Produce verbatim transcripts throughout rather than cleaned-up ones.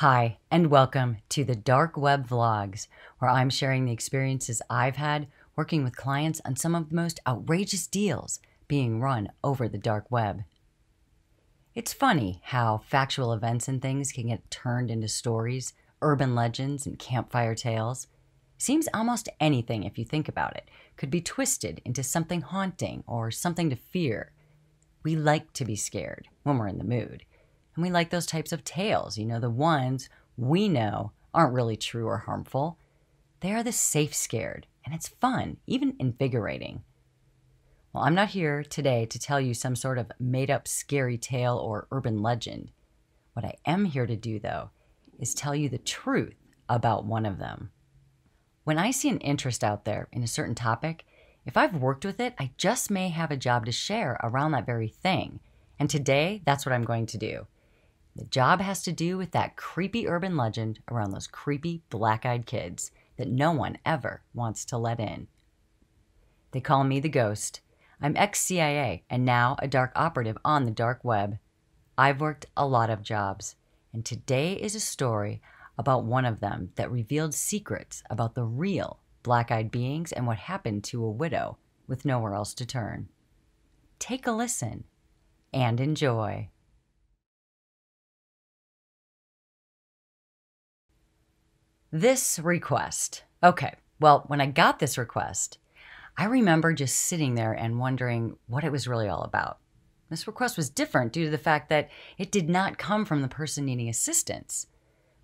Hi, and welcome to the Dark Web Vlogs, where I'm sharing the experiences I've had working with clients on some of the most outrageous deals being run over the dark web. It's funny how factual events and things can get turned into stories, urban legends, and campfire tales. Seems almost anything, if you think about it, could be twisted into something haunting or something to fear. We like to be scared when we're in the mood. And we like those types of tales, you know, the ones we know aren't really true or harmful. They are the safe scared, and it's fun, even invigorating. Well, I'm not here today to tell you some sort of made-up scary tale or urban legend. What I am here to do, though, is tell you the truth about one of them. When I see an interest out there in a certain topic, if I've worked with it, I just may have a job to share around that very thing. And today, that's what I'm going to do. The job has to do with that creepy urban legend around those creepy black-eyed kids that no one ever wants to let in. They call me the ghost. I'm ex-C I A and now a dark operative on the dark web. I've worked a lot of jobs, and today is a story about one of them that revealed secrets about the real black-eyed beings and what happened to a widow with nowhere else to turn. Take a listen and enjoy. This request. Okay, well, when I got this request, I remember just sitting there and wondering what it was really all about. This request was different due to the fact that it did not come from the person needing assistance.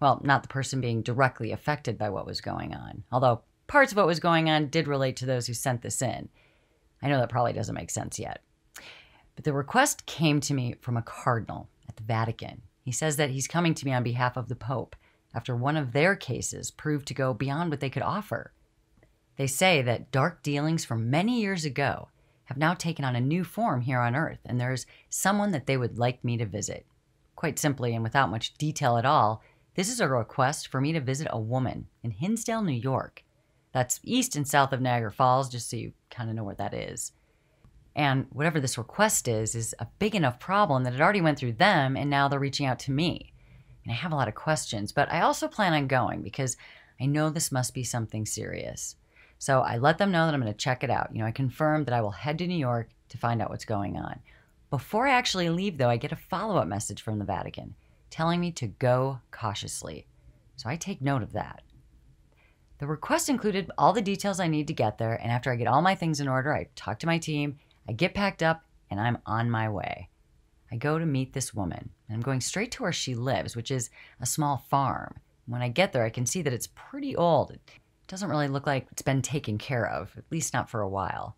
Well, not the person being directly affected by what was going on, although parts of what was going on did relate to those who sent this in. I know that probably doesn't make sense yet. But the request came to me from a cardinal at the Vatican. He says that he's coming to me on behalf of the Pope after one of their cases proved to go beyond what they could offer. They say that dark dealings from many years ago have now taken on a new form here on Earth, and there's someone that they would like me to visit. Quite simply, and without much detail at all, this is a request for me to visit a woman in Hinsdale, New York. That's east and south of Niagara Falls, just so you kind of know where that is. And whatever this request is, is a big enough problem that it already went through them, and now they're reaching out to me. And I have a lot of questions, but I also plan on going because I know this must be something serious. So I let them know that I'm going to check it out. You know, I confirmed that I will head to New York to find out what's going on. Before I actually leave, though, I get a follow-up message from the Vatican telling me to go cautiously. So I take note of that. The request included all the details I need to get there, and after I get all my things in order, I talk to my team, I get packed up, and I'm on my way. I go to meet this woman, and I'm going straight to where she lives, which is a small farm. When I get there, I can see that it's pretty old. It doesn't really look like it's been taken care of, at least not for a while.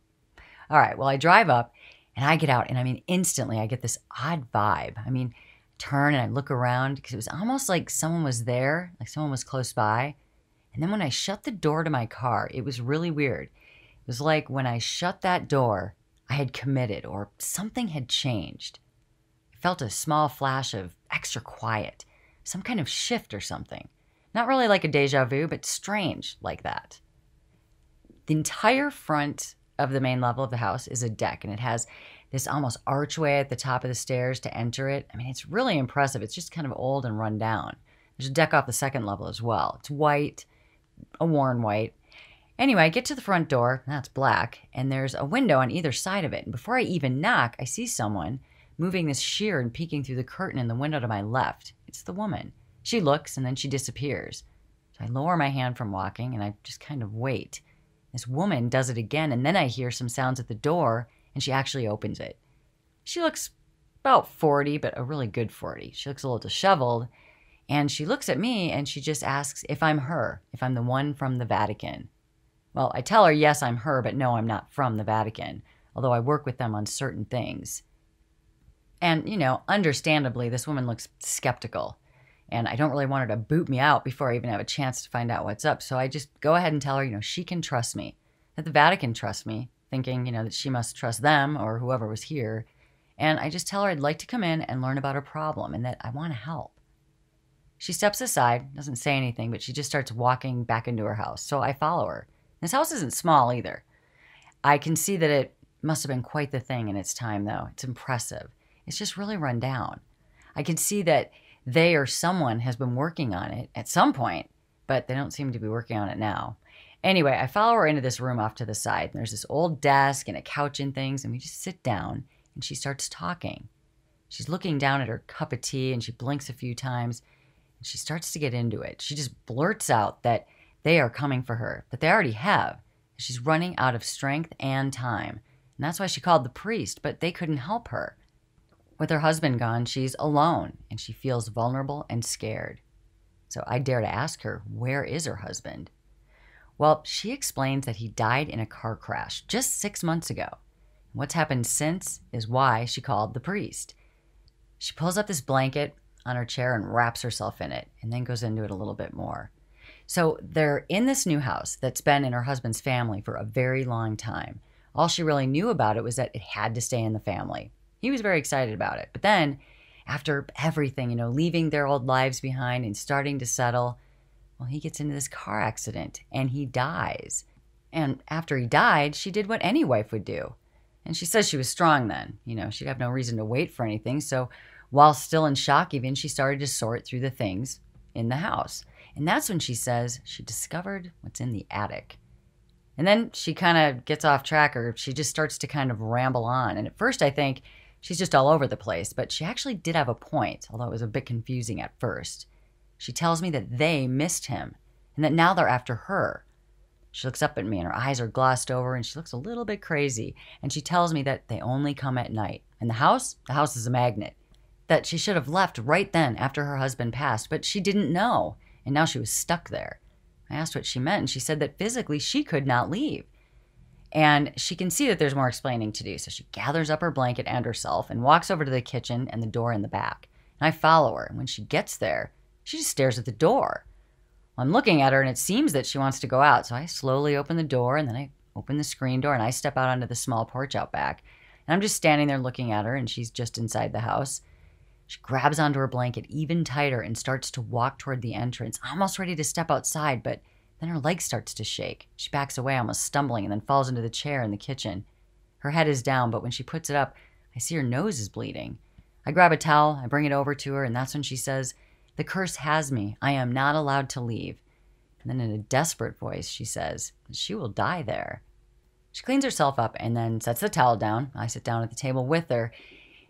All right, well, I drive up, and I get out, and I mean, instantly, I get this odd vibe. I mean, I turn and I look around, because it was almost like someone was there, like someone was close by. And then when I shut the door to my car, it was really weird. It was like when I shut that door, I had committed, or something had changed. I felt a small flash of extra quiet, some kind of shift or something. Not really like a deja vu, but strange like that. The entire front of the main level of the house is a deck, and it has this almost archway at the top of the stairs to enter it. I mean, it's really impressive. It's just kind of old and run down. There's a deck off the second level as well. It's white, a worn white. Anyway, I get to the front door, that's black, and there's a window on either side of it. And before I even knock, I see someone moving this sheer and peeking through the curtain in the window to my left. It's the woman. She looks, and then she disappears. So I lower my hand from walking, and I just kind of wait. This woman does it again, and then I hear some sounds at the door, and she actually opens it. She looks about forty, but a really good forty. She looks a little disheveled, and she looks at me, and she just asks if I'm her, if I'm the one from the Vatican. Well, I tell her, yes, I'm her, but no, I'm not from the Vatican, although I work with them on certain things. And, you know, understandably, this woman looks skeptical, and I don't really want her to boot me out before I even have a chance to find out what's up, so I just go ahead and tell her, you know, she can trust me, that the Vatican trusts me, thinking, you know, that she must trust them or whoever was here, and I just tell her I'd like to come in and learn about her problem and that I want to help. She steps aside, doesn't say anything, but she just starts walking back into her house, so I follow her. This house isn't small either. I can see that it must have been quite the thing in its time, though. It's impressive. It's just really run down. I can see that they or someone has been working on it at some point, but they don't seem to be working on it now. Anyway, I follow her into this room off to the side, and there's this old desk and a couch and things, and we just sit down, and she starts talking. She's looking down at her cup of tea, and she blinks a few times, and she starts to get into it. She just blurts out that they are coming for her, that they already have. She's running out of strength and time, and that's why she called the priest, but they couldn't help her. With her husband gone, she's alone, and she feels vulnerable and scared. So I dare to ask her, where is her husband? Well, she explains that he died in a car crash just six months ago. What's happened since is why she called the priest. She pulls up this blanket on her chair and wraps herself in it, and then goes into it a little bit more. So they're in this new house that's been in her husband's family for a very long time. All she really knew about it was that it had to stay in the family. He was very excited about it. But then after everything, you know, leaving their old lives behind and starting to settle, well, he gets into this car accident and he dies. And after he died, she did what any wife would do. And she says she was strong then. You know, she'd have no reason to wait for anything. So while still in shock even, she started to sort through the things in the house. And that's when she says she discovered what's in the attic. And then she kind of gets off track, or she just starts to kind of ramble on. And at first I think she's just all over the place, but she actually did have a point, although it was a bit confusing at first. She tells me that they missed him and that now they're after her. She looks up at me and her eyes are glossed over and she looks a little bit crazy. And she tells me that they only come at night. And the house? The house is a magnet. That she should have left right then after her husband passed, but she didn't know. And now she was stuck there. I asked what she meant and she said that physically she could not leave. And she can see that there's more explaining to do. So she gathers up her blanket and herself and walks over to the kitchen and the door in the back. And I follow her. And when she gets there, she just stares at the door. I'm looking at her and it seems that she wants to go out. So I slowly open the door and then I open the screen door and I step out onto the small porch out back. And I'm just standing there looking at her and she's just inside the house. She grabs onto her blanket even tighter and starts to walk toward the entrance, almost ready to step outside, but then her leg starts to shake. She backs away, almost stumbling, and then falls into the chair in the kitchen. Her head is down, but when she puts it up, I see her nose is bleeding. I grab a towel, I bring it over to her, and that's when she says, "The curse has me. I am not allowed to leave." And then in a desperate voice, she says, she will die there. She cleans herself up and then sets the towel down. I sit down at the table with her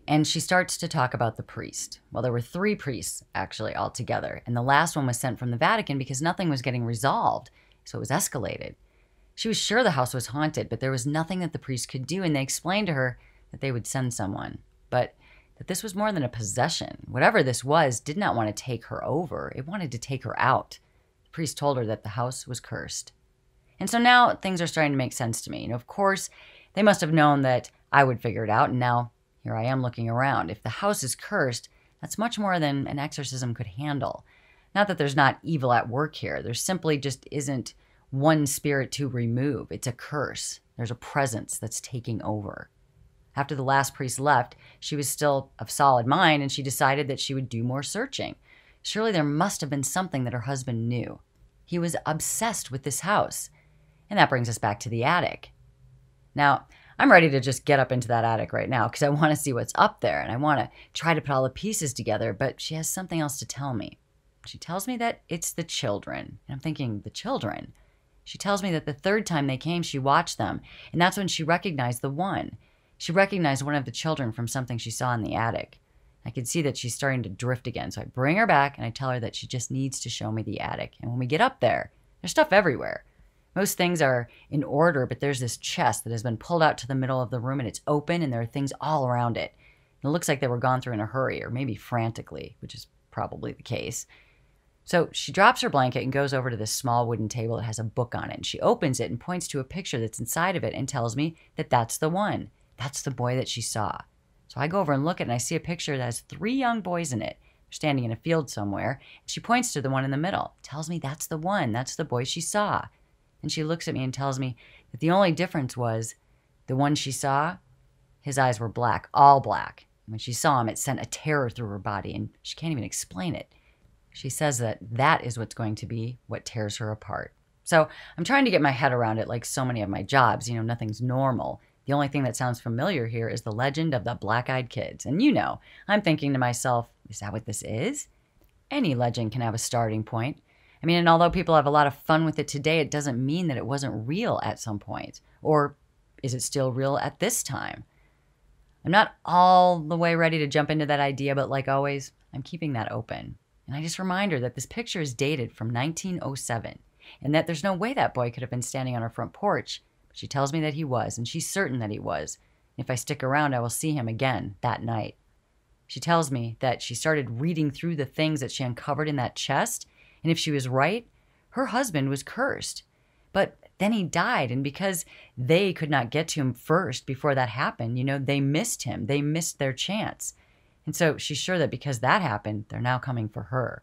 and she starts to talk about the priest. Well, there were three priests actually altogether. And the last one was sent from the Vatican because nothing was getting resolved. So it was escalated. She was sure the house was haunted, but there was nothing that the priest could do. And they explained to her that they would send someone. But that this was more than a possession. Whatever this was did not want to take her over. It wanted to take her out. The priest told her that the house was cursed. And so now things are starting to make sense to me. And of course, they must have known that I would figure it out. And now here I am looking around. If the house is cursed, that's much more than an exorcism could handle. Not that there's not evil at work here. There simply just isn't one spirit to remove. It's a curse. There's a presence that's taking over. After the last priest left, she was still of solid mind and she decided that she would do more searching. Surely there must have been something that her husband knew. He was obsessed with this house. And that brings us back to the attic. Now, I'm ready to just get up into that attic right now because I want to see what's up there and I want to try to put all the pieces together, but she has something else to tell me. She tells me that it's the children. And I'm thinking, the children? She tells me that the third time they came, she watched them. And that's when she recognized the one. She recognized one of the children from something she saw in the attic. I could see that she's starting to drift again, so I bring her back and I tell her that she just needs to show me the attic. And when we get up there, there's stuff everywhere. Most things are in order, but there's this chest that has been pulled out to the middle of the room and it's open and there are things all around it. And it looks like they were gone through in a hurry or maybe frantically, which is probably the case. So she drops her blanket and goes over to this small wooden table that has a book on it. And she opens it and points to a picture that's inside of it and tells me that that's the one. That's the boy that she saw. So I go over and look at it and I see a picture that has three young boys in it. They're standing in a field somewhere. And she points to the one in the middle, tells me that's the one, that's the boy she saw. And she looks at me and tells me that the only difference was the one she saw, his eyes were black, all black. And when she saw him, it sent a terror through her body and she can't even explain it. She says that that is what's going to be what tears her apart. So I'm trying to get my head around it like so many of my jobs, you know, nothing's normal. The only thing that sounds familiar here is the legend of the black-eyed kids. And you know, I'm thinking to myself, is that what this is? any legend can have a starting point. I mean, and although people have a lot of fun with it today, it doesn't mean that it wasn't real at some point. Or is it still real at this time? I'm not all the way ready to jump into that idea, but like always, I'm keeping that open. And I just remind her that this picture is dated from nineteen oh seven and that there's no way that boy could have been standing on her front porch. But she tells me that he was, and she's certain that he was. And if I stick around, I will see him again that night. She tells me that she started reading through the things that she uncovered in that chest, and if she was right, her husband was cursed. But then he died, and because they could not get to him first before that happened, you know, they missed him. They missed their chance. And so she's sure that because that happened, they're now coming for her.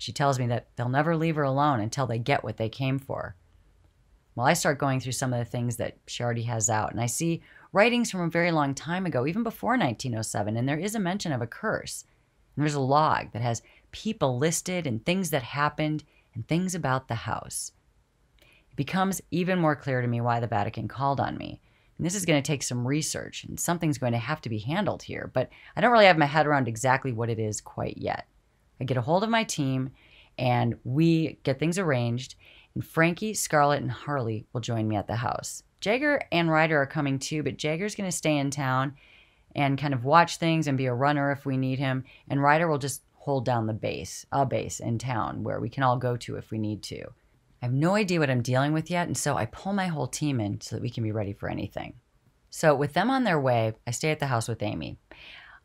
She tells me that they'll never leave her alone until they get what they came for. Well, I start going through some of the things that she already has out, and I see writings from a very long time ago, even before nineteen oh seven, and there is a mention of a curse. And there's a log that has people listed and things that happened and things about the house. It becomes even more clear to me why the Vatican called on me. And this is going to take some research, and something's going to have to be handled here, but I don't really have my head around exactly what it is quite yet. I get a hold of my team, and we get things arranged, and Frankie, Scarlett, and Harley will join me at the house. Jagger and Ryder are coming too, but Jagger's going to stay in town and kind of watch things and be a runner if we need him, and Ryder will just hold down the base, a base in town where we can all go to if we need to. I have no idea what I'm dealing with yet, and so I pull my whole team in so that we can be ready for anything. So with them on their way, I stay at the house with Amy.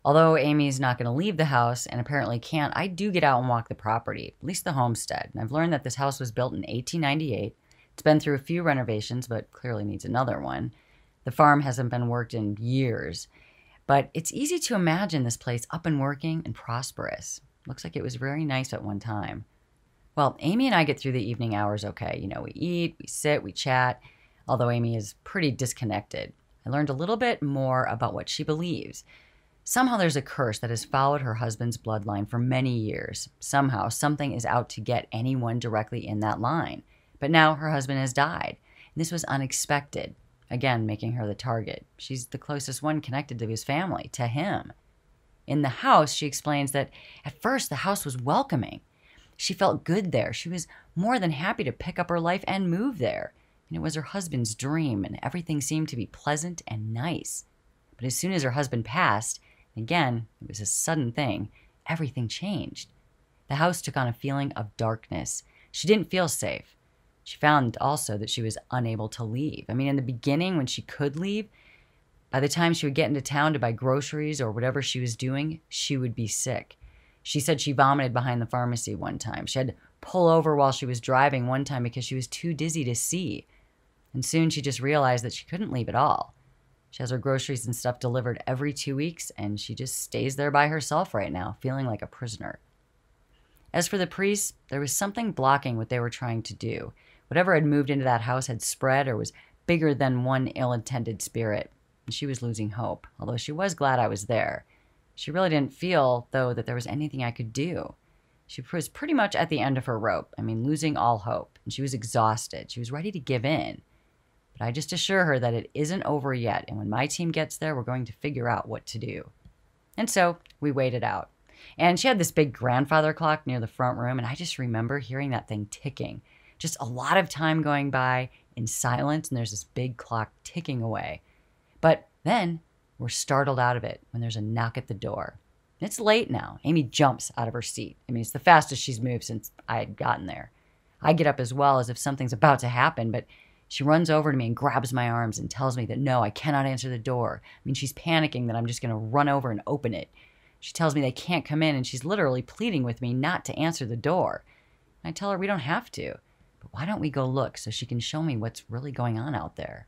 Although Amy's not going to leave the house and apparently can't, I do get out and walk the property, at least the homestead. And I've learned that this house was built in eighteen ninety-eight. It's been through a few renovations, but clearly needs another one. The farm hasn't been worked in years, but it's easy to imagine this place up and working and prosperous. Looks like it was very nice at one time. Well, Amy and I get through the evening hours okay. You know, we eat, we sit, we chat, although Amy is pretty disconnected. I learned a little bit more about what she believes. Somehow there's a curse that has followed her husband's bloodline for many years. Somehow something is out to get anyone directly in that line. But now her husband has died, and this was unexpected, again making her the target. She's the closest one connected to his family, to him. In the house, she explains that at first the house was welcoming. She felt good there. She was more than happy to pick up her life and move there. And it was her husband's dream, and everything seemed to be pleasant and nice. But as soon as her husband passed, again, it was a sudden thing, everything changed. The house took on a feeling of darkness. She didn't feel safe. She found also that she was unable to leave. I mean, in the beginning, when she could leave, by the time she would get into town to buy groceries or whatever she was doing, she would be sick. She said she vomited behind the pharmacy one time. She had to pull over while she was driving one time because she was too dizzy to see. And soon she just realized that she couldn't leave at all. She has her groceries and stuff delivered every two weeks, and she just stays there by herself right now, feeling like a prisoner. As for the priests, there was something blocking what they were trying to do. Whatever had moved into that house had spread or was bigger than one ill-intended spirit. And she was losing hope, although she was glad I was there. She really didn't feel, though, that there was anything I could do. She was pretty much at the end of her rope. I mean, losing all hope. And she was exhausted. She was ready to give in. But I just assure her that it isn't over yet, and when my team gets there, we're going to figure out what to do. And so we waited out. And she had this big grandfather clock near the front room, and I just remember hearing that thing ticking. Just a lot of time going by in silence, and there's this big clock ticking away. But then we're startled out of it when there's a knock at the door. It's late now. Amy jumps out of her seat. I mean, it's the fastest she's moved since I had gotten there. I get up as well, as if something's about to happen, but she runs over to me and grabs my arms and tells me that no, I cannot answer the door. I mean, she's panicking that I'm just going to run over and open it. She tells me they can't come in, and she's literally pleading with me not to answer the door. And I tell her we don't have to. But why don't we go look so she can show me what's really going on out there?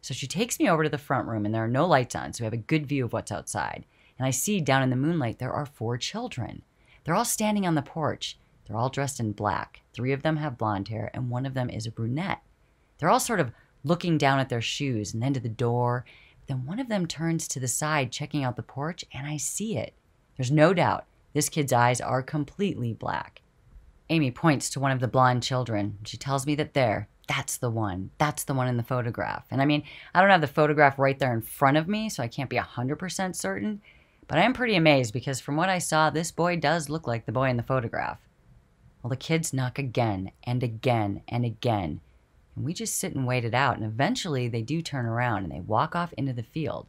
So she takes me over to the front room, and there are no lights on, so we have a good view of what's outside. And I see down in the moonlight there are four children. They're all standing on the porch. They're all dressed in black. Three of them have blonde hair, and one of them is a brunette. They're all sort of looking down at their shoes and then to the door. Then one of them turns to the side, checking out the porch, and I see it. There's no doubt this kid's eyes are completely black. Amy points to one of the blonde children. She tells me that there, that's the one. That's the one in the photograph. And I mean, I don't have the photograph right there in front of me, so I can't be one hundred percent certain, But I'm pretty amazed because from what I saw, this boy does look like the boy in the photograph. Well, the kids knock again and again and again. And we just sit and wait it out, and eventually they do turn around and they walk off into the field.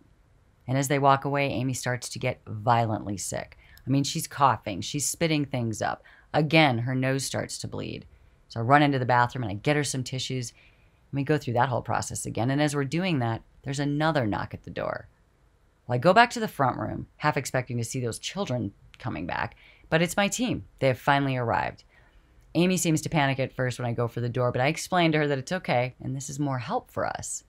And as they walk away, Amy starts to get violently sick. I mean, she's coughing, she's spitting things up. Again, her nose starts to bleed. So I run into the bathroom and I get her some tissues, and we go through that whole process again. And as we're doing that, there's another knock at the door. Well, I go back to the front room, half expecting to see those children coming back, but it's my team. They have finally arrived. Amy seems to panic at first when I go for the door, but I explain to her that it's okay, and this is more help for us.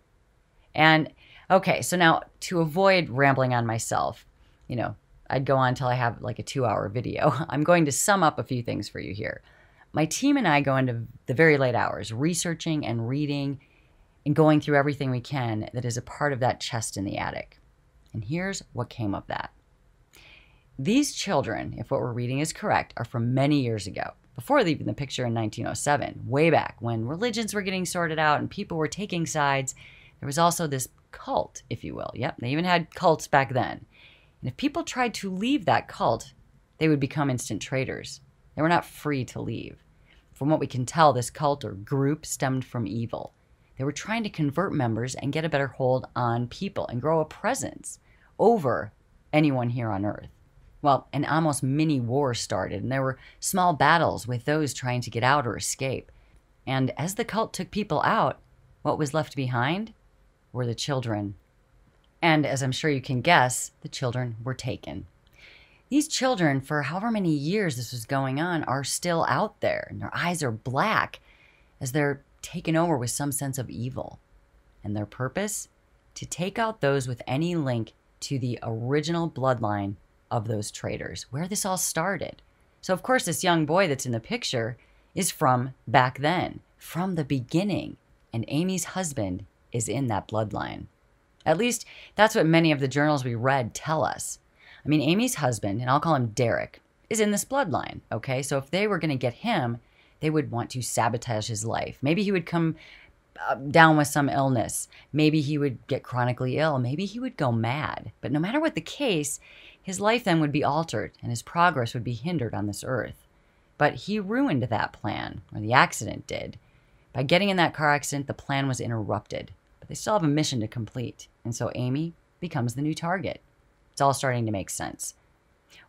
And okay, so now to avoid rambling on myself, you know, I'd go on till I have like a two-hour video. I'm going to sum up a few things for you here. My team and I go into the very late hours, researching and reading and going through everything we can that is a part of that chest in the attic. And here's what came of that. These children, if what we're reading is correct, are from many years ago, before leaving the picture in nineteen oh seven, way back when religions were getting sorted out and people were taking sides. There was also this cult, if you will. Yep, they even had cults back then. And if people tried to leave that cult, they would become instant traitors. They were not free to leave. From what we can tell, this cult or group stemmed from evil. They were trying to convert members and get a better hold on people and grow a presence over anyone here on Earth. Well, an almost mini war started, and there were small battles with those trying to get out or escape. And as the cult took people out, what was left behind were the children. And as I'm sure you can guess, the children were taken. These children, for however many years this was going on, are still out there, and their eyes are black as they're taken over with some sense of evil. And their purpose? To take out those with any link to the original bloodline of those traitors, where this all started. So of course this young boy that's in the picture is from back then, from the beginning, and Amy's husband is in that bloodline. At least that's what many of the journals we read tell us. I mean, Amy's husband, and I'll call him Derek, is in this bloodline, okay? So if they were gonna get him, they would want to sabotage his life. Maybe he would come down with some illness. Maybe he would get chronically ill. Maybe he would go mad. But no matter what the case, his life then would be altered and his progress would be hindered on this earth. But he ruined that plan, or the accident did. By getting in that car accident, the plan was interrupted. But they still have a mission to complete. And so Amy becomes the new target. It's all starting to make sense.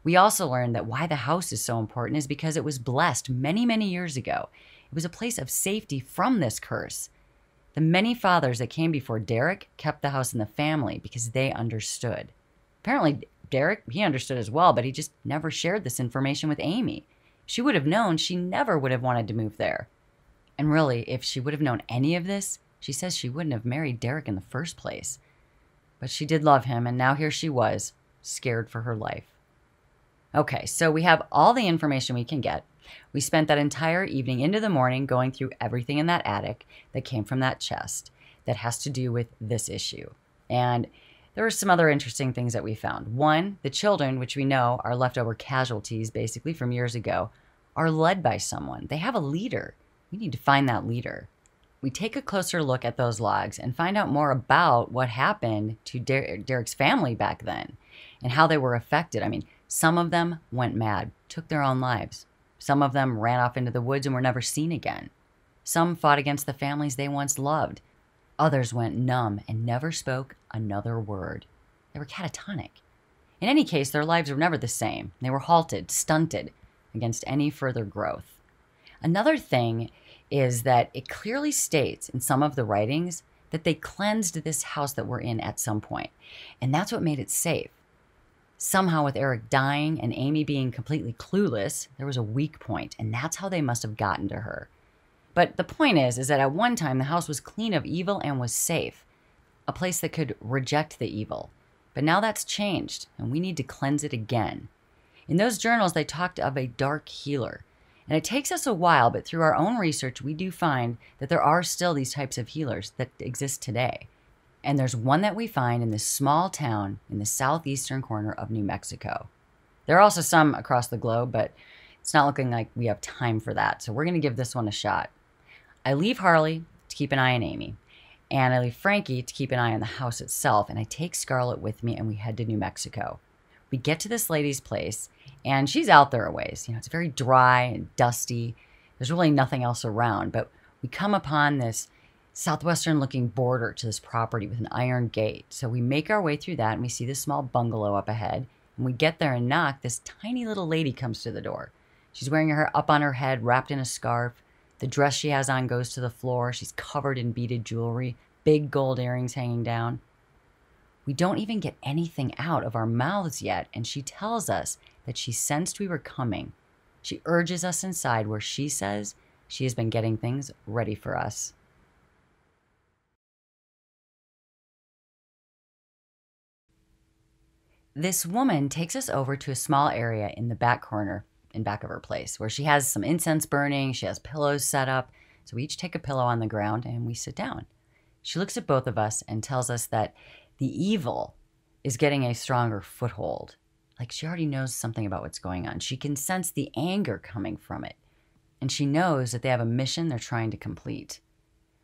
We also learned that why the house is so important is because it was blessed many, many years ago. It was a place of safety from this curse. The many fathers that came before Derek kept the house in the family because they understood. Apparently, Derek, he understood as well, but he just never shared this information with Amy. She would have known she never would have wanted to move there. And really, if she would have known any of this, she says she wouldn't have married Derek in the first place. But she did love him, and now here she was, scared for her life. Okay, so we have all the information we can get. We spent that entire evening into the morning going through everything in that attic that came from that chest that has to do with this issue. And there were some other interesting things that we found. One, the children, which we know are leftover casualties basically from years ago, are led by someone. They have a leader. We need to find that leader. We take a closer look at those logs and find out more about what happened to Der- Derek's family back then and how they were affected. I mean, some of them went mad, took their own lives. Some of them ran off into the woods and were never seen again. Some fought against the families they once loved. Others went numb and never spoke another word. They were catatonic. In any case, their lives were never the same. They were halted, stunted against any further growth. Another thing is that it clearly states in some of the writings that they cleansed this house that we're in at some point, and that's what made it safe. Somehow with Eric dying and Amy being completely clueless, there was a weak point, and that's how they must have gotten to her. But the point is, is that at one time the house was clean of evil and was safe, a place that could reject the evil. But now that's changed, and we need to cleanse it again. In those journals, they talked of a dark healer, and it takes us a while, but through our own research, we do find that there are still these types of healers that exist today. And there's one that we find in this small town in the southeastern corner of New Mexico. There are also some across the globe, but it's not looking like we have time for that. So we're going to give this one a shot. I leave Harley to keep an eye on Amy, and I leave Frankie to keep an eye on the house itself. And I take Scarlett with me, and we head to New Mexico. We get to this lady's place, and she's out there a ways. You know, it's very dry and dusty. There's really nothing else around, but we come upon this southwestern-looking border to this property with an iron gate. So we make our way through that, and we see this small bungalow up ahead. And we get there and knock. This tiny little lady comes to the door. She's wearing her up on her head, wrapped in a scarf. The dress she has on goes to the floor. She's covered in beaded jewelry, big gold earrings hanging down. We don't even get anything out of our mouths yet, and she tells us that she sensed we were coming. She urges us inside, where she says she has been getting things ready for us. This woman takes us over to a small area in the back corner, in back of her place, where she has some incense burning, she has pillows set up. So we each take a pillow on the ground and we sit down. She looks at both of us and tells us that the evil is getting a stronger foothold. Like, she already knows something about what's going on. She can sense the anger coming from it. And she knows that they have a mission they're trying to complete.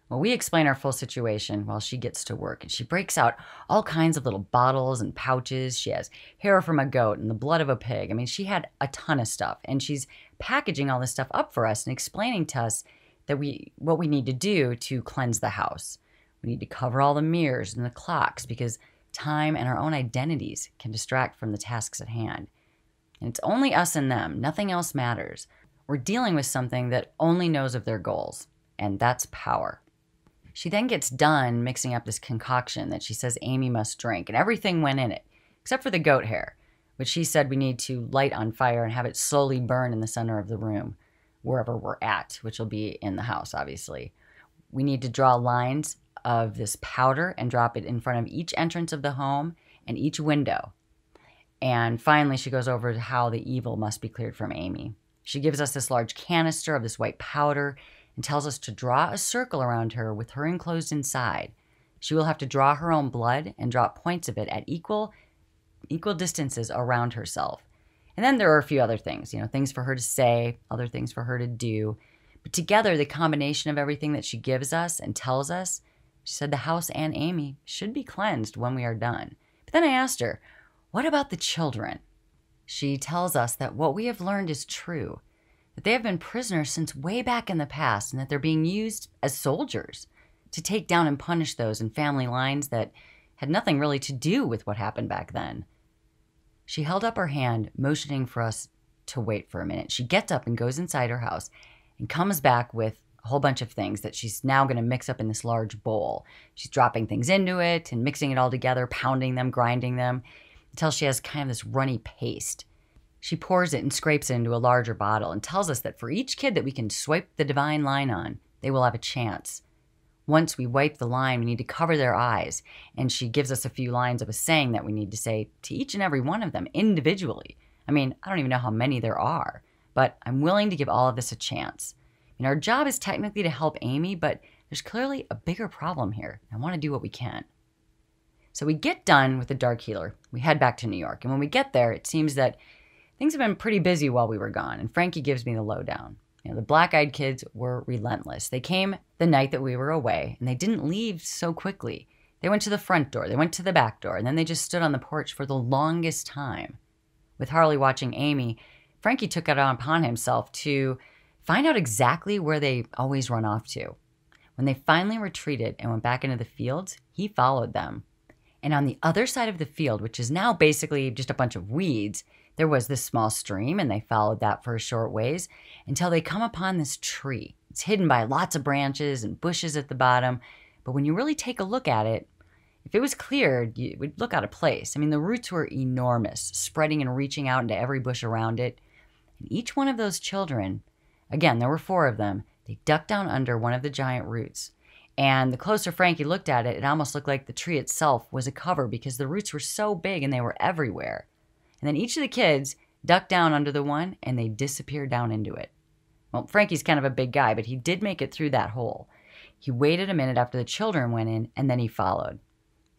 Well, we explain our full situation while she gets to work, and she breaks out all kinds of little bottles and pouches. She has hair from a goat and the blood of a pig. I mean, she had a ton of stuff, and she's packaging all this stuff up for us and explaining to us that we what we need to do to cleanse the house. We need to cover all the mirrors and the clocks because time and our own identities can distract from the tasks at hand. And it's only us and them. Nothing else matters. We're dealing with something that only knows of their goals, and that's power. She then gets done mixing up this concoction that she says Amy must drink, and everything went in it, except for the goat hair, which she said we need to light on fire and have it slowly burn in the center of the room, wherever we're at, which will be in the house, obviously. We need to draw lines of this powder and drop it in front of each entrance of the home and each window. And finally, she goes over to how the evil must be cleared from Amy. She gives us this large canister of this white powder and tells us to draw a circle around her with her enclosed inside. She will have to draw her own blood and drop points of it at equal, equal distances around herself. And then there are a few other things, you know, things for her to say, other things for her to do. But together, the combination of everything that she gives us and tells us, she said the house and Amy should be cleansed when we are done. But then I asked her, what about the children? She tells us that what we have learned is true, that they have been prisoners since way back in the past and that they're being used as soldiers to take down and punish those in family lines that had nothing really to do with what happened back then. She held up her hand, motioning for us to wait for a minute. She gets up and goes inside her house and comes back with a whole bunch of things that she's now going to mix up in this large bowl. She's dropping things into it and mixing it all together, pounding them, grinding them, until she has kind of this runny paste. She pours it and scrapes it into a larger bottle and tells us that for each kid that we can swipe the divine line on, they will have a chance. Once we wipe the line, we need to cover their eyes. And she gives us a few lines of a saying that we need to say to each and every one of them individually. I mean, I don't even know how many there are, but I'm willing to give all of this a chance. And our job is technically to help Amy, but there's clearly a bigger problem here. I want to do what we can. So we get done with the dark healer. We head back to New York. And when we get there, it seems that things have been pretty busy while we were gone, and Frankie gives me the lowdown. You know, the black-eyed kids were relentless. They came the night that we were away, and they didn't leave so quickly. They went to the front door, they went to the back door, and then they just stood on the porch for the longest time. With Harley watching Amy, Frankie took it upon himself to find out exactly where they always run off to. When they finally retreated and went back into the fields, he followed them. And on the other side of the field, which is now basically just a bunch of weeds, there was this small stream, and they followed that for a short ways until they come upon this tree. It's hidden by lots of branches and bushes at the bottom, but when you really take a look at it, if it was cleared, it would look out of place. I mean, the roots were enormous, spreading and reaching out into every bush around it. And each one of those children, again, there were four of them, they ducked down under one of the giant roots. And the closer Frankie looked at it, it almost looked like the tree itself was a cover because the roots were so big and they were everywhere. And then each of the kids ducked down under the one, and they disappeared down into it. Well, Frankie's kind of a big guy, but he did make it through that hole. He waited a minute after the children went in, and then he followed.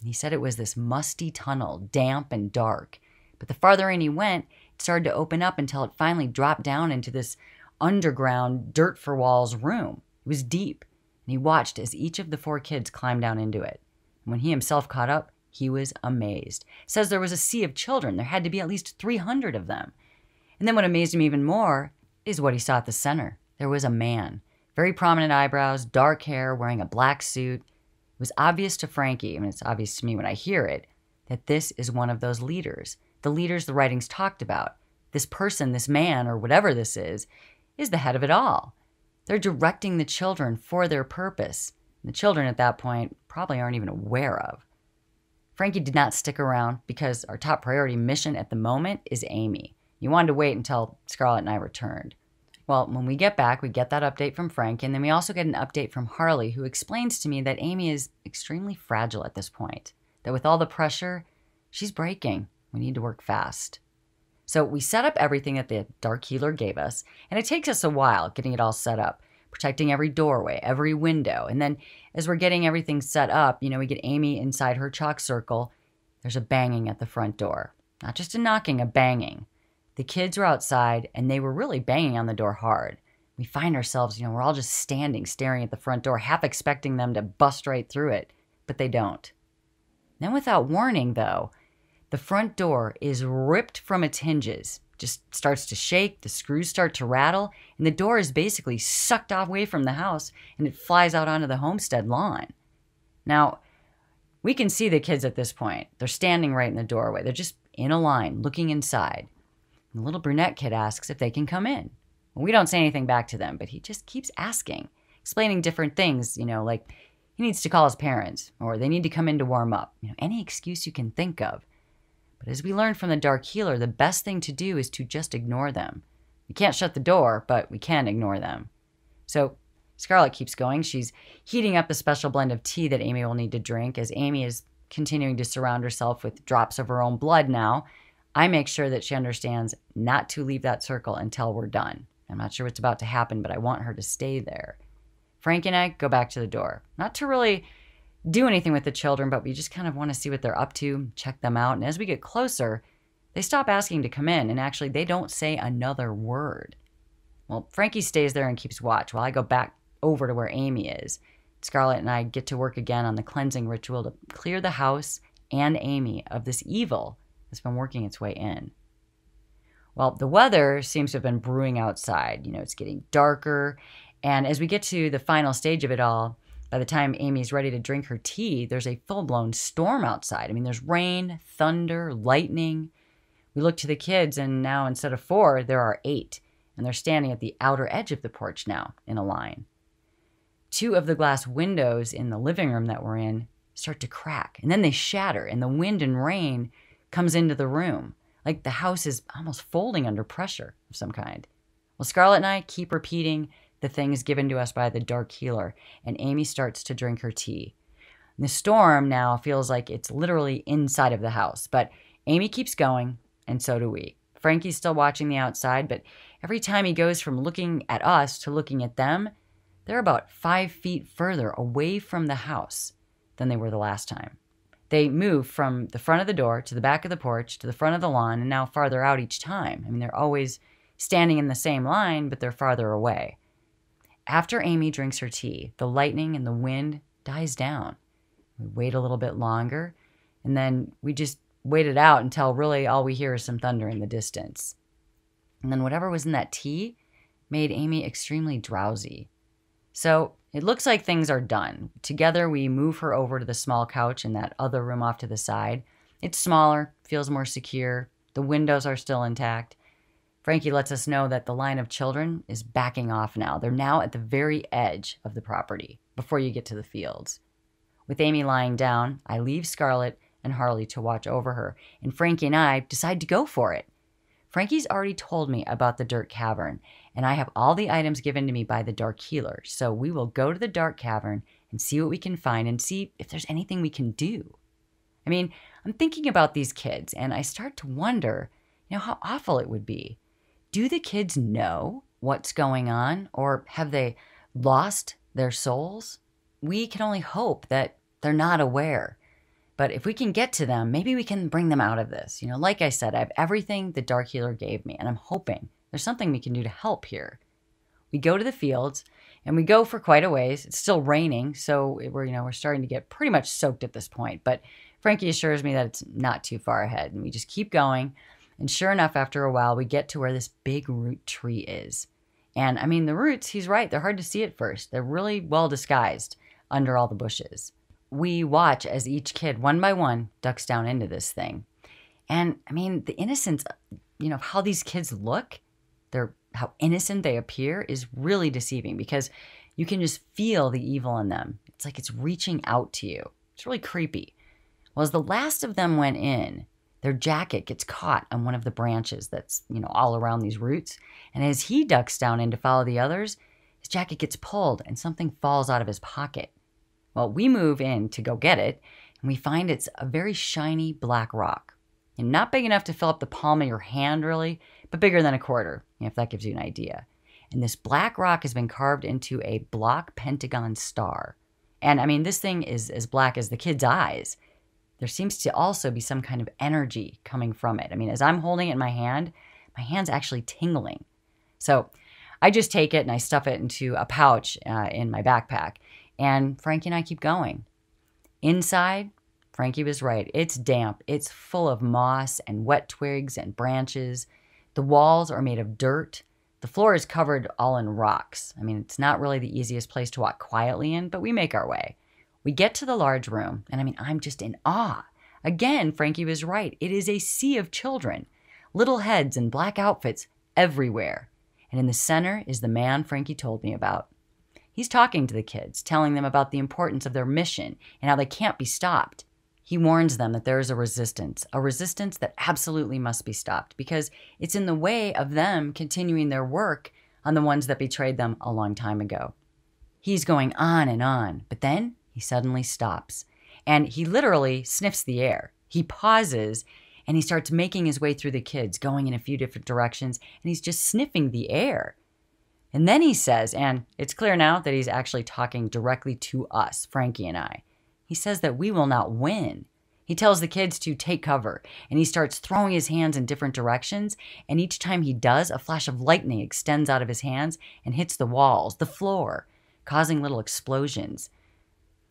He said it was this musty tunnel, damp and dark. But the farther in he went, it started to open up until it finally dropped down into this underground, dirt-for-walls room. It was deep, and he watched as each of the four kids climbed down into it. And when he himself caught up, He was amazed. Says there was a sea of children. There had to be at least three hundred of them. And then what amazed him even more is what he saw at the center. There was a man, very prominent eyebrows, dark hair, wearing a black suit. It was obvious to Frankie, and it's obvious to me when I hear it, that this is one of those leaders, the leaders the writings talked about. This person, this man, or whatever this is, is the head of it all. They're directing the children for their purpose. And the children at that point probably aren't even aware of. Frankie did not stick around because our top priority mission at the moment is Amy. You wanted to wait until Scarlett and I returned. Well, when we get back, we get that update from Frank, and then we also get an update from Harley, who explains to me that Amy is extremely fragile at this point, that with all the pressure, she's breaking. We need to work fast. So we set up everything that the dark healer gave us, and it takes us a while getting it all set up, protecting every doorway, every window. And then as we're getting everything set up, you know, we get Amy inside her chalk circle. There's a banging at the front door. Not just a knocking, a banging. The kids were outside, and they were really banging on the door hard. We find ourselves, you know, we're all just standing, staring at the front door, half expecting them to bust right through it, but they don't. Then without warning, though, the front door is ripped from its hinges. Just starts to shake, the screws start to rattle, and the door is basically sucked away from the house, and it flies out onto the homestead lawn. Now, we can see the kids at this point. They're standing right in the doorway. They're just in a line, looking inside. And the little brunette kid asks if they can come in. Well, we don't say anything back to them, but he just keeps asking, explaining different things, you know, like he needs to call his parents, or they need to come in to warm up, you know, any excuse you can think of. But as we learned from the dark healer, the best thing to do is to just ignore them. We can't shut the door, but we can ignore them. So Scarlett keeps going. She's heating up the special blend of tea that Amy will need to drink, as Amy is continuing to surround herself with drops of her own blood now. I make sure that she understands not to leave that circle until we're done. I'm not sure what's about to happen, but I want her to stay there. Frank and I go back to the door. Not to really do anything with the children, but we just kind of want to see what they're up to, check them out. And as we get closer, they stop asking to come in, and actually they don't say another word. Well, Frankie stays there and keeps watch while I go back over to where Amy is. Scarlett and I get to work again on the cleansing ritual to clear the house and Amy of this evil that's been working its way in. Well, the weather seems to have been brewing outside. You know, it's getting darker, and as we get to the final stage of it all, by the time Amy's ready to drink her tea, there's a full-blown storm outside. I mean, there's rain, thunder, lightning. We look to the kids, and now instead of four, there are eight. And they're standing at the outer edge of the porch now in a line. Two of the glass windows in the living room that we're in start to crack. And then they shatter, and the wind and rain comes into the room. Like the house is almost folding under pressure of some kind. Well, Scarlett and I keep repeating the things given to us by the dark healer, and Amy starts to drink her tea. And the storm now feels like it's literally inside of the house, but Amy keeps going, and so do we. Frankie's still watching the outside, but every time he goes from looking at us to looking at them, they're about five feet further away from the house than they were the last time. They move from the front of the door to the back of the porch to the front of the lawn, and now farther out each time. I mean, they're always standing in the same line, but they're farther away. After Amy drinks her tea, the lightning and the wind dies down. We wait a little bit longer, and then we just wait it out until really all we hear is some thunder in the distance. And then whatever was in that tea made Amy extremely drowsy. So it looks like things are done. Together, we move her over to the small couch in that other room off to the side. It's smaller, feels more secure. The windows are still intact. Frankie lets us know that the line of children is backing off now. They're now at the very edge of the property before you get to the fields. With Amy lying down, I leave Scarlett and Harley to watch over her, and Frankie and I decide to go for it. Frankie's already told me about the Dark Cavern, and I have all the items given to me by the Dark Healer, so we will go to the Dark Cavern and see what we can find and see if there's anything we can do. I mean, I'm thinking about these kids, and I start to wonder, you know, how awful it would be. Do the kids know what's going on, or have they lost their souls? We can only hope that they're not aware. But if we can get to them, maybe we can bring them out of this. You know, like I said, I have everything the Dark Healer gave me, and I'm hoping there's something we can do to help here. We go to the fields, and we go for quite a ways. It's still raining, so we're, you know, we're starting to get pretty much soaked at this point. But Frankie assures me that it's not too far ahead, and we just keep going. And sure enough, after a while, we get to where this big root tree is. And I mean, the roots, he's right, they're hard to see at first. They're really well disguised under all the bushes. We watch as each kid, one by one, ducks down into this thing. And I mean, the innocence, you know, how these kids look, they're, how innocent they appear is really deceiving, because you can just feel the evil in them. It's like it's reaching out to you. It's really creepy. Well, as the last of them went in, their jacket gets caught on one of the branches that's, you know, all around these roots. And as he ducks down in to follow the others, his jacket gets pulled and something falls out of his pocket. Well, we move in to go get it, and we find it's a very shiny black rock. And not big enough to fill up the palm of your hand, really, but bigger than a quarter, you know, if that gives you an idea. And this black rock has been carved into a block pentagon star. And I mean, this thing is as black as the kid's eyes. There seems to also be some kind of energy coming from it. I mean, as I'm holding it in my hand, my hand's actually tingling. So I just take it and I stuff it into a pouch uh, in my backpack. And Frankie and I keep going. Inside, Frankie was right. It's damp. It's full of moss and wet twigs and branches. The walls are made of dirt. The floor is covered all in rocks. I mean, it's not really the easiest place to walk quietly in, but we make our way. We get to the large room, and I mean, I'm just in awe. Again, Frankie was right. It is a sea of children, little heads in black outfits everywhere. And in the center is the man Frankie told me about. He's talking to the kids, telling them about the importance of their mission and how they can't be stopped. He warns them that there is a resistance, a resistance that absolutely must be stopped, because it's in the way of them continuing their work on the ones that betrayed them a long time ago. He's going on and on, but then he suddenly stops, and he literally sniffs the air. He pauses, and he starts making his way through the kids, going in a few different directions, and he's just sniffing the air. And then he says, and it's clear now that he's actually talking directly to us, Frankie and I. He says that we will not win. He tells the kids to take cover, and he starts throwing his hands in different directions, and each time he does, a flash of lightning extends out of his hands and hits the walls, the floor, causing little explosions.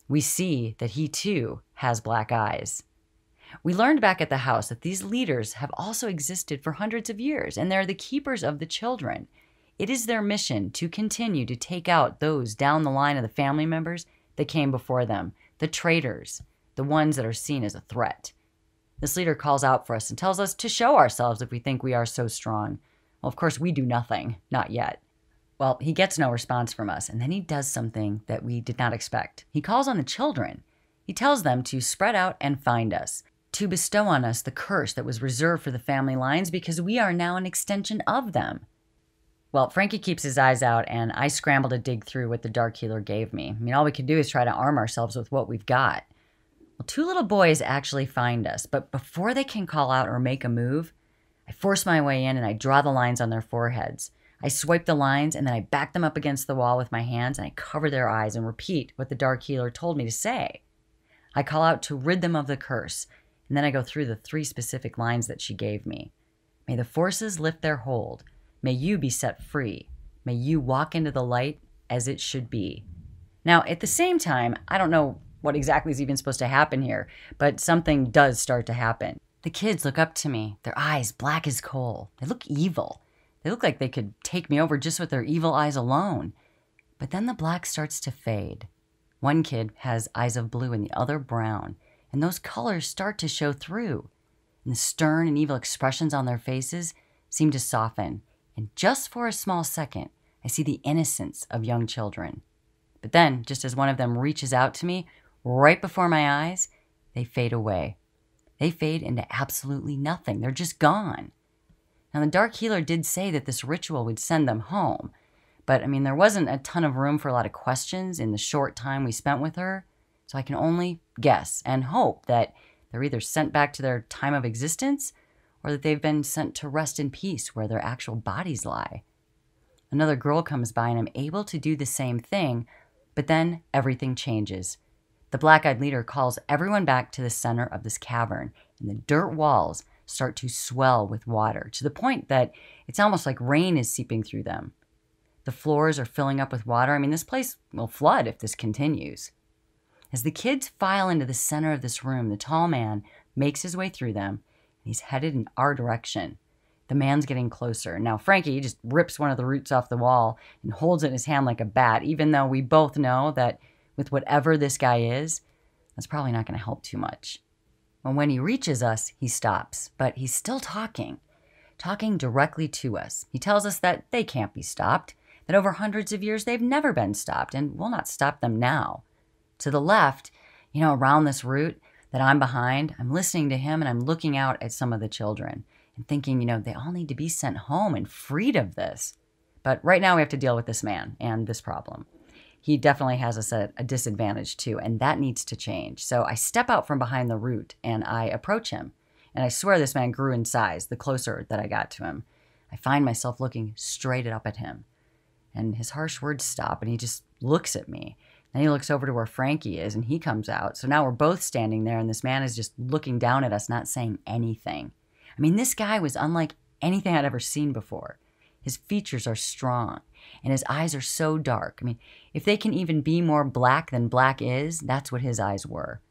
We see that he, too, has black eyes. We learned back at the house that these leaders have also existed for hundreds of years, and they're the keepers of the children. It is their mission to continue to take out those down the line of the family members that came before them, the traitors, the ones that are seen as a threat. This leader calls out for us and tells us to show ourselves if we think we are so strong. Well, of course, we do nothing. Not yet. Well, he gets no response from us, and then he does something that we did not expect. He calls on the children. He tells them to spread out and find us, to bestow on us the curse that was reserved for the family lines, because we are now an extension of them. Well, Frankie keeps his eyes out, and I scramble to dig through what the dark healer gave me. I mean, all we can do is try to arm ourselves with what we've got. Well, two little boys actually find us, but before they can call out or make a move, I force my way in and I draw the lines on their foreheads. I swipe the lines, and then I back them up against the wall with my hands, and I cover their eyes and repeat what the dark healer told me to say. I call out to rid them of the curse, and then I go through the three specific lines that she gave me. May the forces lift their hold. May you be set free. May you walk into the light as it should be. Now, at the same time, I don't know what exactly is even supposed to happen here, but something does start to happen. The kids look up to me, their eyes black as coal. They look evil. They look like they could take me over just with their evil eyes alone. But then the black starts to fade. One kid has eyes of blue and the other brown, and those colors start to show through. And the stern and evil expressions on their faces seem to soften. And just for a small second, I see the innocence of young children. But then, just as one of them reaches out to me, right before my eyes, they fade away. They fade into absolutely nothing. They're just gone. Now, the Dark Healer did say that this ritual would send them home, but I mean, there wasn't a ton of room for a lot of questions in the short time we spent with her, so I can only guess and hope that they're either sent back to their time of existence or that they've been sent to rest in peace where their actual bodies lie. Another girl comes by and I'm able to do the same thing, but then everything changes. The black-eyed leader calls everyone back to the center of this cavern, and the dirt walls start to swell with water to the point that it's almost like rain is seeping through them. The floors are filling up with water. I mean, this place will flood if this continues. As the kids file into the center of this room, the tall man makes his way through them, and he's headed in our direction. The man's getting closer. Now, Frankie just rips one of the roots off the wall and holds it in his hand like a bat, even though we both know that with whatever this guy is, that's probably not going to help too much. And when he reaches us, he stops, but he's still talking, talking directly to us. He tells us that they can't be stopped, that over hundreds of years they've never been stopped, and we'll not stop them now. To the left, you know, around this route that I'm behind, I'm listening to him and I'm looking out at some of the children and thinking, you know, they all need to be sent home and freed of this. But right now we have to deal with this man and this problem. He definitely has us at a disadvantage too, and that needs to change. So I step out from behind the root and I approach him. And I swear this man grew in size the closer that I got to him. I find myself looking straight up at him. And his harsh words stop and he just looks at me. And he looks over to where Frankie is and he comes out. So now we're both standing there and this man is just looking down at us, not saying anything. I mean, this guy was unlike anything I'd ever seen before. His features are strong and his eyes are so dark. I mean, if they can even be more black than black is, that's what his eyes were.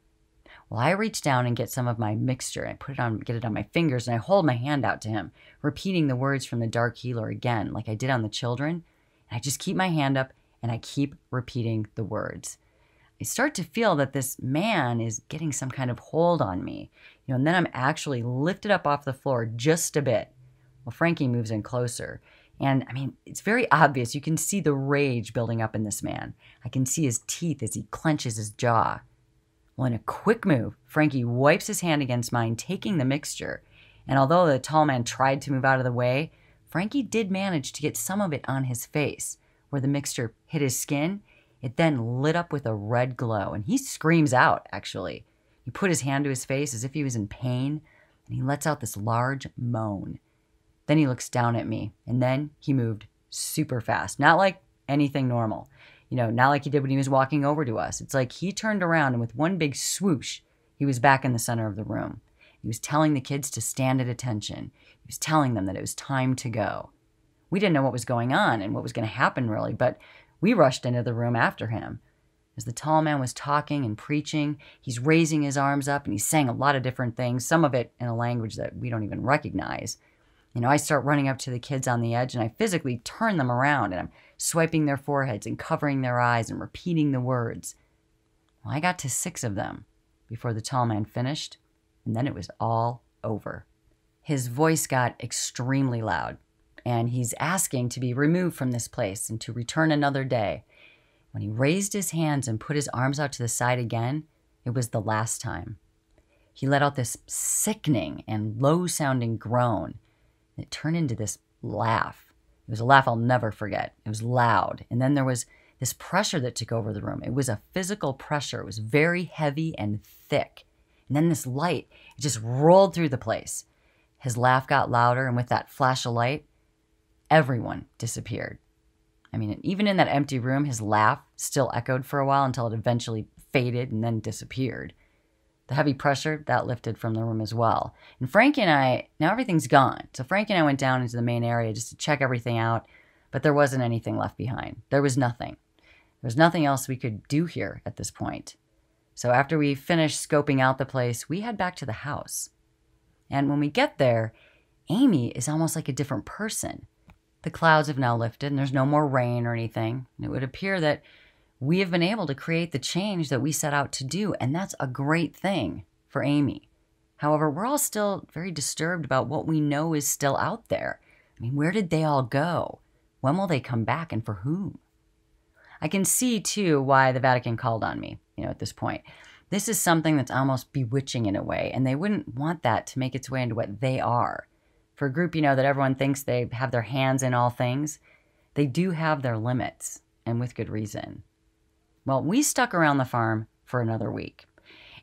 Well, I reach down and get some of my mixture and put it on, get it on my fingers, and I hold my hand out to him, repeating the words from the dark healer again, like I did on the children. And I just keep my hand up and I keep repeating the words. I start to feel that this man is getting some kind of hold on me, you know, and then I'm actually lifted up off the floor just a bit. Well, Frankie moves in closer. And I mean, it's very obvious. You can see the rage building up in this man. I can see his teeth as he clenches his jaw. Well, in a quick move, Frankie wipes his hand against mine, taking the mixture. And although the tall man tried to move out of the way, Frankie did manage to get some of it on his face. Where the mixture hit his skin, it then lit up with a red glow, and he screams out, actually. He put his hand to his face as if he was in pain, and he lets out this large moan. Then he looks down at me, and then he moved super fast, not like anything normal. You know, not like he did when he was walking over to us. It's like he turned around, and with one big swoosh, he was back in the center of the room. He was telling the kids to stand at attention. He was telling them that it was time to go. We didn't know what was going on and what was going to happen, really, but we rushed into the room after him. As the tall man was talking and preaching, he's raising his arms up, and he's saying a lot of different things, some of it in a language that we don't even recognize. You know, I start running up to the kids on the edge, and I physically turn them around, and I'm swiping their foreheads and covering their eyes and repeating the words. Well, I got to six of them before the tall man finished, and then it was all over. His voice got extremely loud, and he's asking to be removed from this place and to return another day. When he raised his hands and put his arms out to the side again, it was the last time. He let out this sickening and low-sounding groan. It turned into this laugh. It was a laugh I'll never forget. It was loud. And then there was this pressure that took over the room. It was a physical pressure. It was very heavy and thick. And then this light, it just rolled through the place. His laugh got louder, and with that flash of light, everyone disappeared. I mean, even in that empty room, his laugh still echoed for a while until it eventually faded and then disappeared. The heavy pressure, that lifted from the room as well. And Frankie and I, now everything's gone. So Frankie and I went down into the main area just to check everything out, but there wasn't anything left behind. There was nothing. There was nothing else we could do here at this point. So after we finished scoping out the place, we head back to the house. And when we get there, Amy is almost like a different person. The clouds have now lifted and there's no more rain or anything. And it would appear that we have been able to create the change that we set out to do, and that's a great thing for Amy. However, we're all still very disturbed about what we know is still out there. I mean, where did they all go? When will they come back and for whom? I can see, too, why the Vatican called on me, you know, at this point. This is something that's almost bewitching in a way, and they wouldn't want that to make its way into what they are. For a group, you know, that everyone thinks they have their hands in all things, they do have their limits, and with good reason. Well, we stuck around the farm for another week,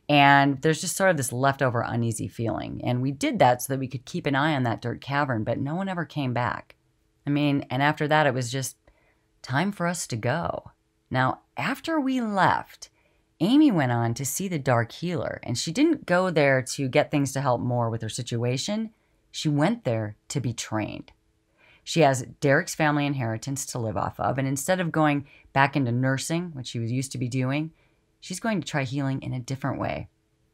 and there's just sort of this leftover uneasy feeling, and we did that so that we could keep an eye on that dirt cavern, but no one ever came back. I mean, and after that, it was just time for us to go. Now, after we left, Amy went on to see the Dark Healer, and she didn't go there to get things to help more with her situation. She went there to be trained. She has Derek's family inheritance to live off of, and instead of going back into nursing, which she was used to be doing, she's going to try healing in a different way.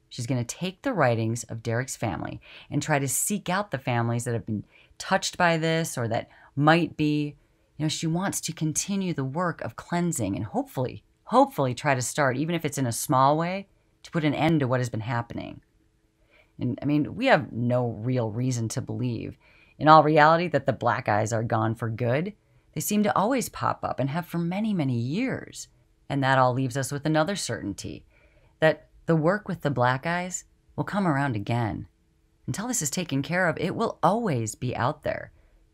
She's going to take the writings of Derek's family and try to seek out the families that have been touched by this or that might be. You know, she wants to continue the work of cleansing and hopefully, hopefully try to start, even if it's in a small way, to put an end to what has been happening. And I mean, we have no real reason to believe, in all reality, that the black eyes are gone for good. They seem to always pop up and have for many, many years. And that all leaves us with another certainty, that the work with the black eyes will come around again. Until this is taken care of, it will always be out there.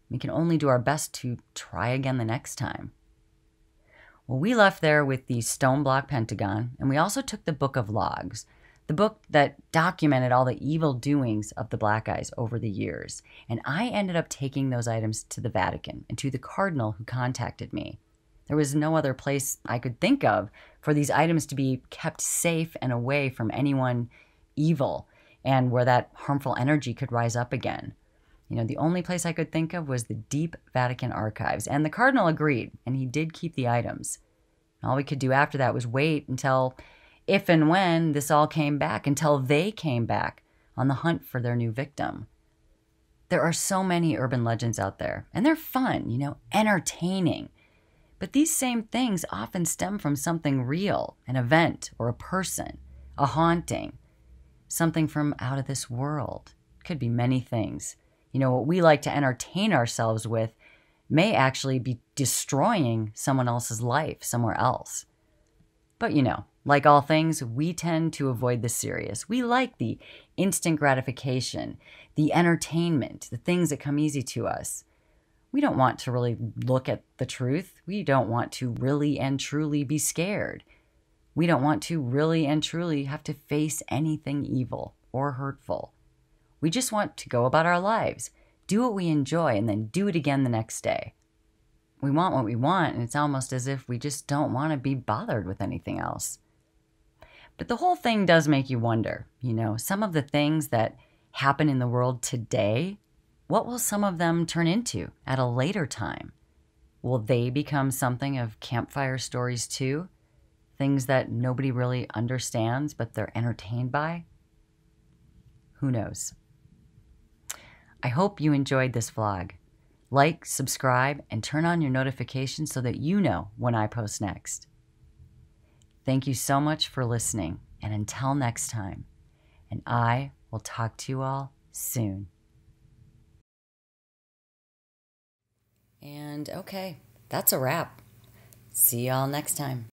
We can only do our best to try again the next time. Well, we left there with the stone block pentagon, and we also took the Book of Logs, the book that documented all the evil doings of the black eyes over the years. And I ended up taking those items to the Vatican and to the cardinal who contacted me. There was no other place I could think of for these items to be kept safe and away from anyone evil and where that harmful energy could rise up again. You know, the only place I could think of was the deep Vatican archives, and the cardinal agreed, and he did keep the items. All we could do after that was wait until, if and when this all came back, until they came back on the hunt for their new victim. There are so many urban legends out there, and they're fun, you know, entertaining. But these same things often stem from something real, an event or a person, a haunting, something from out of this world. Could be many things. You know, what we like to entertain ourselves with may actually be destroying someone else's life somewhere else. But, you know, like all things, we tend to avoid the serious. We like the instant gratification, the entertainment, the things that come easy to us. We don't want to really look at the truth. We don't want to really and truly be scared. We don't want to really and truly have to face anything evil or hurtful. We just want to go about our lives, do what we enjoy, and then do it again the next day. We want what we want, and it's almost as if we just don't want to be bothered with anything else. But the whole thing does make you wonder, you know, some of the things that happen in the world today, what will some of them turn into at a later time? Will they become something of campfire stories too? Things that nobody really understands, but they're entertained by? Who knows? I hope you enjoyed this vlog. Like, subscribe, and turn on your notifications so that you know when I post next. Thank you so much for listening, and until next time, and I will talk to you all soon. And okay, that's a wrap. See y'all next time.